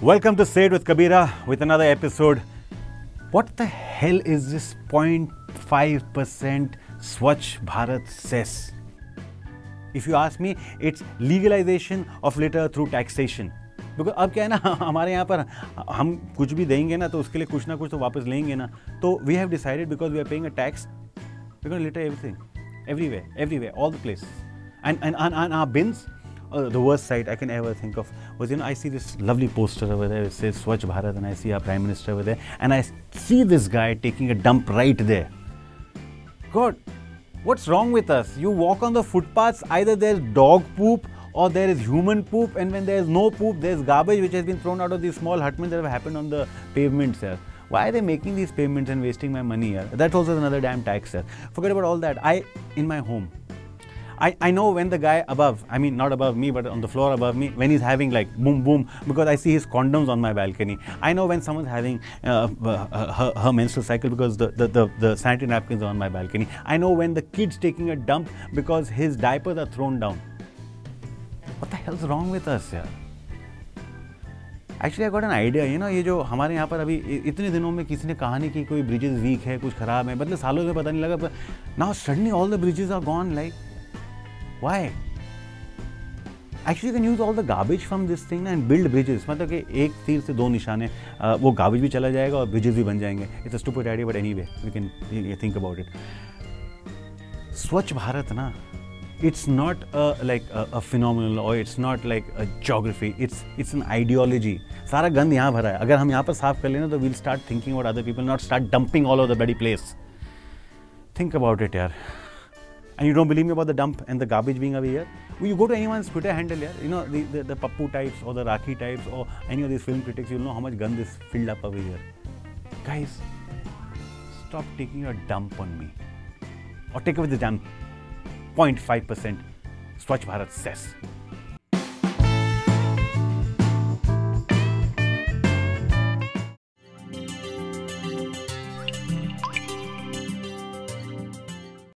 Welcome to Say It with Kabira with another episode. What the hell is this 0.5% Swachh Bharat cess? If you ask me, it's legalization of litter through taxation. Because अब क्या है ना, हमारे यहाँ पर हम कुछ भी देंगे ना तो उसके लिए कुछ ना कुछ तो वापस लेंगे ना, तो we have decided because we are paying a tax, we're going to litter everything, everywhere, all the place. And our bins, the worst sight I can ever think of was, you know, I see this lovely poster over there, it says Swachh Bharat, and I see our Prime Minister over there, and I see this guy taking a dump right there. God, what's wrong with us? You walk on the footpaths, either there's dog poop or there is human poop, and when there's no poop, there's garbage which has been thrown out of these small hutments that have happened on the pavements here. Why are they making these payments and wasting my money here? That's also another damn tax here. Forget about all that. In my home, I know when the guy above, I mean not above me but on the floor above me, when he's having like boom, because I see his condoms on my balcony. I know when someone's having her menstrual cycle because the sanitary napkins are on my balcony. I know when the kid's taking a dump because his diapers are thrown down. What the hell's wrong with us here? Actually I got an idea, you know, ये जो हमारे यहाँ पर अभी इतने दिनों में किसी ने कहा नहीं कि कोई bridges weak है, कुछ खराब है, मतलब सालों से पता नहीं लगा, now suddenly all the bridges are gone, like why? Actually you can use all the garbage from this thing and build bridges. मतलब कि एक तीर से दो निशाने, वो garbage भी चला जाएगा और bridges भी बन जाएंगे. It's a stupid idea but anyway, we can think about it. Swachh Bharat ना, it's not like a phenomenon or it's not like a geography, it's an ideology. सारा गंद यहाँ भरा है, अगर हम यहाँ पर साफ कर लेना तो we'll start thinking about other people, not start dumping all over the bloody place. Think about it यार. And you don't believe me about the dump and the garbage being over here? Well, you go to anyone's Twitter handle here, you know, the Pappu types or the Rakhi types or any of these film critics, you'll know how much gand is filled up over here. Guys, stop taking your dump on me. Or take away the damn 0.5% Swachh Bharat cess.